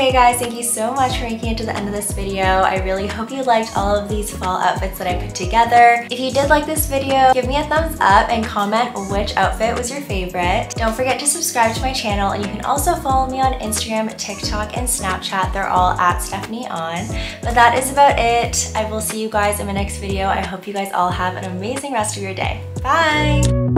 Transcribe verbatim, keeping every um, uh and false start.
Okay guys, thank you so much for making it to the end of this video. I really hope you liked all of these fall outfits that I put together. If you did like this video, give me a thumbs up and comment which outfit was your favorite. Don't forget to subscribe to my channel, and you can also follow me on Instagram, TikTok, and Snapchat. They're all at Stephanie Ahn. But that is about it. I will see you guys in my next video. I hope you guys all have an amazing rest of your day. Bye!